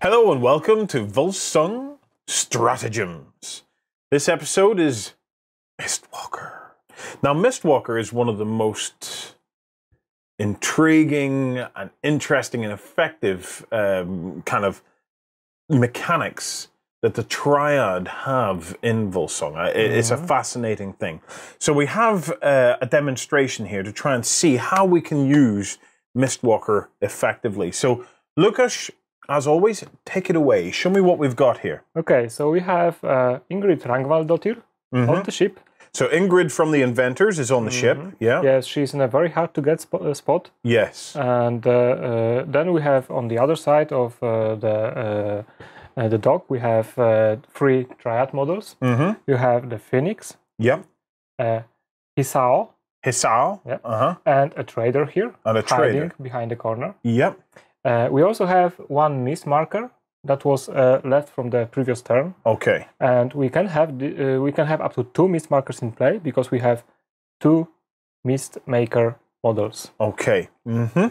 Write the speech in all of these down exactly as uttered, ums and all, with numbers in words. Hello and welcome to Wolsung Stratagems. This episode is Mistwalker. Now, Mistwalker is one of the most intriguing and interesting and effective um, kind of mechanics that the Triad have in Wolsung. It's mm-hmm. a fascinating thing. So we have uh, a demonstration here to try and see how we can use Mistwalker effectively. So Lucas, as always, take it away. Show me what we've got here. Okay, so we have uh, Ingrid Rangvaldottir mm-hmm. on the ship. So Ingrid from the Inventors is on the mm-hmm. ship, yeah? Yes, she's in a very hard-to-get sp uh, spot. Yes. And uh, uh, then we have on the other side of uh, the... Uh, Uh, the dock, we have uh, three Triad models. Mm-hmm. You have the Phoenix, yep. uh, Hisao, Hisao. Yep. Uh-huh. And a trader here, and a trader behind the corner. Yep. Uh, we also have one Mistmaker that was uh, left from the previous turn. Okay. And we can have the, uh, we can have up to two Mistmakers in play because we have two Mistmaker models. Okay. Mm-hmm.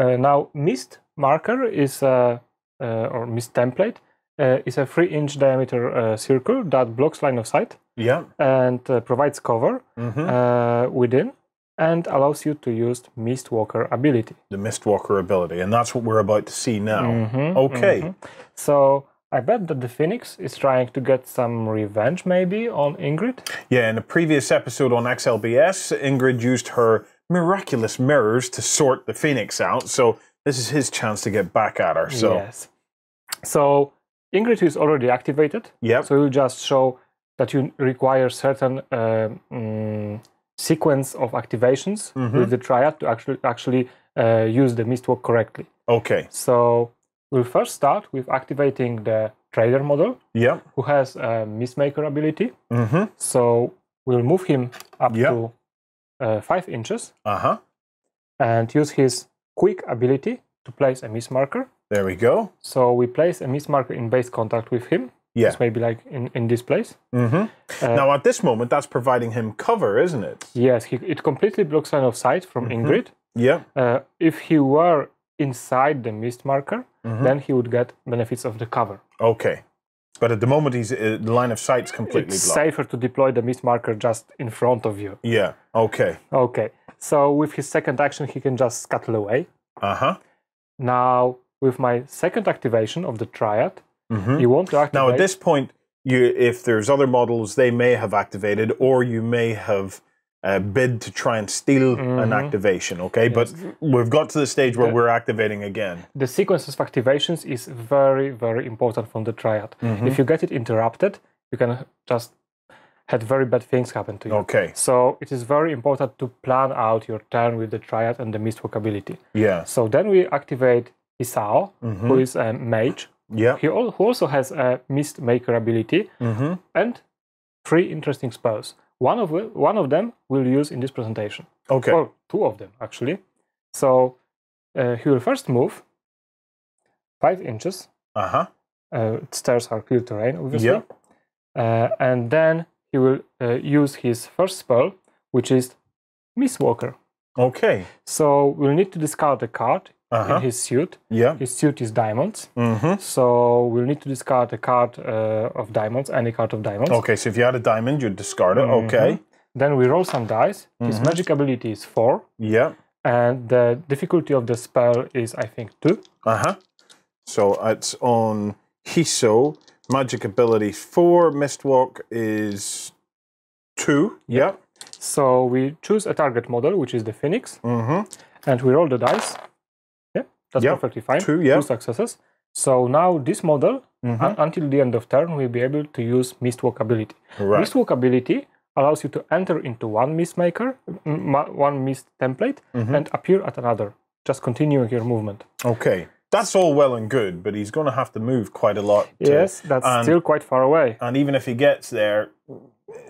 Uh, now Mistmaker is uh, uh, or Mist template. Uh, it's a three inch diameter uh, circle that blocks line of sight, yeah, and uh, provides cover mm-hmm. uh, within, and allows you to use Mistwalker ability. The Mistwalker ability, and that's what we're about to see now. Mm-hmm, okay. Mm-hmm. So I bet that the Phoenix is trying to get some revenge, maybe, on Ingrid. Yeah, in a previous episode on X L B S, Ingrid used her miraculous mirrors to sort the Phoenix out, so this is his chance to get back at her. So. Yes. So Ingrid is already activated, yep. So you just show that you require certain uh, um, sequence of activations mm-hmm. with the Triad to actually actually uh, use the Mistwalk correctly. Okay. So we'll first start with activating the Trader model, yep. who has a Mistmaker ability. Mm-hmm. So we'll move him up yep. to uh, five inches uh-huh. and use his Quick ability to place a Mistmarker. There we go. So we place a Mistmarker in base contact with him. Yeah. This may be like in, in this place. Mm-hmm. uh, now at this moment, that's providing him cover, isn't it? Yes, he, it completely blocks line of sight from mm-hmm. Ingrid. Yeah. Uh, if he were inside the Mistmarker, mm-hmm. then he would get benefits of the cover. Okay. But at the moment, he's, uh, the line of sight's completely it's blocked. It's safer to deploy the Mistmarker just in front of you. Yeah, okay. Okay. So with his second action, he can just scuttle away. Uh-huh. Now, with my second activation of the Triad, mm-hmm. you want to activate... Now, at this point, you, if there's other models, they may have activated, or you may have uh, bid to try and steal mm-hmm. an activation, okay? Yes. But we've got to the stage where the, we're activating again. The sequence of activations is very, very important from the Triad. Mm-hmm. If you get it interrupted, you can just had very bad things happen to you. Okay. So it is very important to plan out your turn with the Triad and the Mistwalk ability. Yeah. So then we activate Hisao, mm-hmm. who is a mage. Yeah. He also has a Mistmaker ability mm-hmm. and three interesting spells. One of one of them we'll use in this presentation. Okay. Or two of them actually. So uh, he will first move five inches. Uh-huh. Uh, stairs are clear terrain, obviously. Yeah. Uh, and then he will uh, use his first spell, which is Mistwalker. Okay. So we'll need to discard a card uh-huh. in his suit. Yeah. His suit is diamonds. Mm-hmm. So we'll need to discard a card uh, of diamonds, any card of diamonds. Okay, so if you had a diamond, you'd discard it. Mm-hmm. Okay. Then we roll some dice. Mm-hmm. His magic ability is four. Yeah. And the difficulty of the spell is, I think, two. Uh-huh. So it's on Hisao. Magic ability four, Mistwalk is two. Yeah. Yep. So we choose a target model, which is the Phoenix, mm-hmm. and we roll the dice. Yeah, that's yep. perfectly fine. Two, yeah. Two successes. So now this model, mm-hmm. un until the end of turn, we'll be able to use Mistwalk ability. Right. Mistwalk ability allows you to enter into one Mistmaker, one Mist template, mm-hmm. and appear at another, just continuing your movement. Okay. That's all well and good, but he's going to have to move quite a lot. To, yes, that's and, still quite far away. And even if he gets there,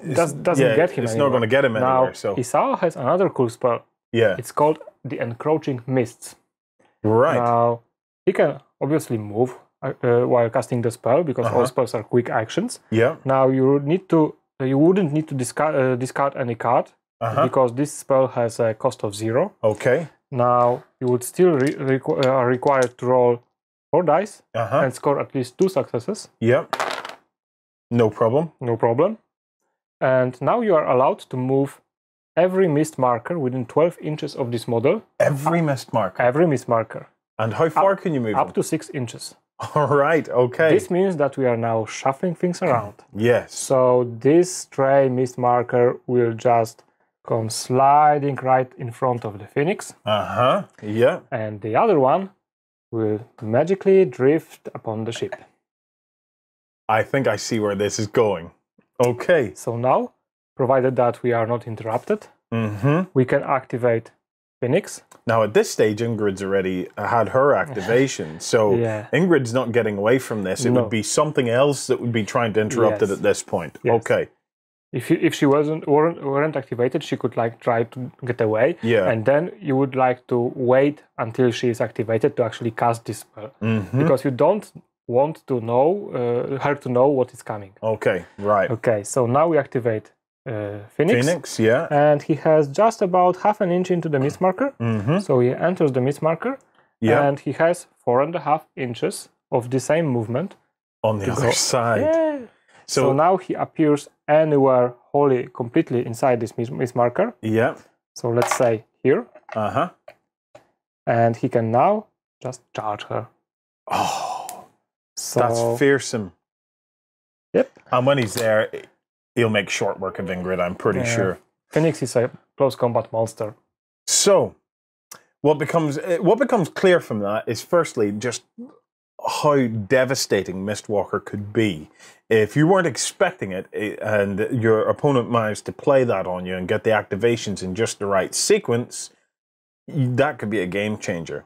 it Does, doesn't yeah, get him. It's anywhere. Not going to get him anywhere. Now, so. Hisao has another cool spell. Yeah, it's called the encroaching mists. Right. Now he can obviously move uh, while casting the spell because uh-huh. all spells are quick actions. Yeah. Now you need to, you wouldn't need to discard uh, discard any card uh-huh. because this spell has a cost of zero. Okay. Now you would still re requ are required to roll four dice uh-huh. and score at least two successes. Yep. No problem. No problem. And now you are allowed to move every mist marker within twelve inches of this model. Every up, mist marker? Every mist marker. And how far up, can you move Up them? to six inches. All right, okay. This means that we are now shuffling things around. Yes. So this stray mist marker will just come sliding right in front of the Phoenix. Uh-huh, yeah. And the other one will magically drift upon the ship. I think I see where this is going. Okay. So now, provided that we are not interrupted, mm-hmm. we can activate Phoenix. Now at this stage, Ingrid's already had her activation, so yeah. Ingrid's not getting away from this. It no. would be something else that would be trying to interrupt yes. it at this point. Yes. Okay. If you, if she wasn't weren't, weren't activated, she could like try to get away. Yeah. And then you would like to wait until she is activated to actually cast this spell, mm-hmm. because you don't want to know uh, her to know what is coming. Okay. Right. Okay. So now we activate uh, Phoenix. Phoenix. Yeah. And he has just about half an inch into the mist marker. Mm-hmm. So he enters the mist marker. Yeah. And he has four and a half inches of the same movement on the other side. Yeah. So, so now he appears anywhere wholly, completely inside this mist marker. Yeah. So let's say here. Uh-huh. And he can now just charge her. Oh, so, that's fearsome. Yep. And when he's there, he'll make short work of Ingrid, I'm pretty yeah. sure. Phoenix is a close combat monster. So, what becomes, what becomes clear from that is firstly just how devastating Mistwalker could be. If you weren't expecting it and your opponent managed to play that on you and get the activations in just the right sequence, that could be a game changer.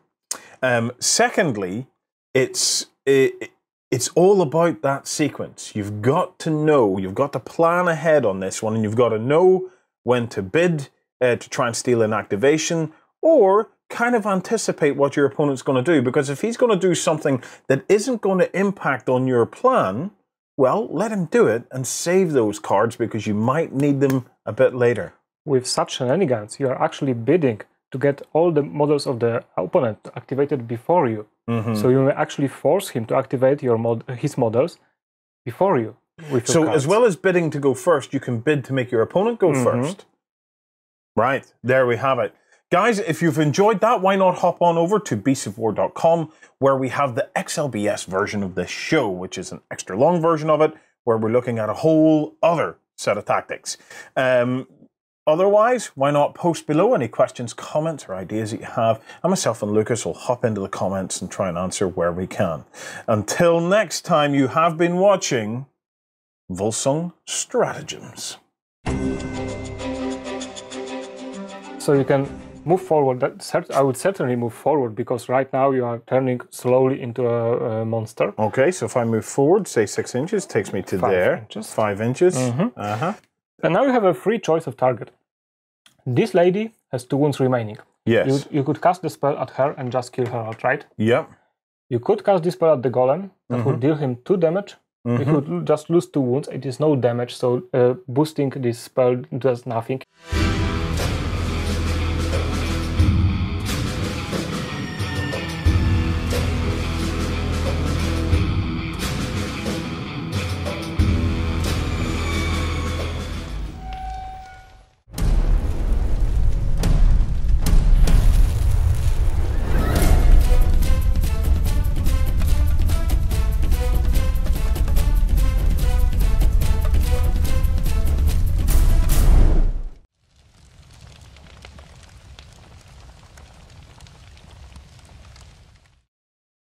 Um, secondly, it's, it, it's all about that sequence. You've got to know, you've got to plan ahead on this one, and you've got to know when to bid uh, to try and steal an activation, or kind of anticipate what your opponent's going to do, because if he's going to do something that isn't going to impact on your plan, well, let him do it and save those cards because you might need them a bit later. With such shenanigans, you are actually bidding to get all the models of the opponent activated before you. Mm-hmm. So you may actually force him to activate your mod his models before you. With so cards. As well as bidding to go first, you can bid to make your opponent go mm-hmm. first. Right, there we have it. Guys, if you've enjoyed that, why not hop on over to beast of war dot com, where we have the X L B S version of this show, which is an extra long version of it, where we're looking at a whole other set of tactics. Um, otherwise, why not post below any questions, comments, or ideas that you have, and myself and Lucas will hop into the comments and try and answer where we can. Until next time, you have been watching Wolsung Stratagems. So you can move forward. That I would certainly move forward, because right now you are turning slowly into a, a monster. Okay, so if I move forward, say six inches, takes me to five there. Inches. Five inches. Mm-hmm. Uh-huh. And now you have a free choice of target. This lady has two wounds remaining. Yes. You, you could cast the spell at her and just kill her outright. Yeah. You could cast the spell at the golem. That mm-hmm. would deal him two damage. Mm-hmm. You could just lose two wounds. It is no damage, so uh, boosting this spell does nothing.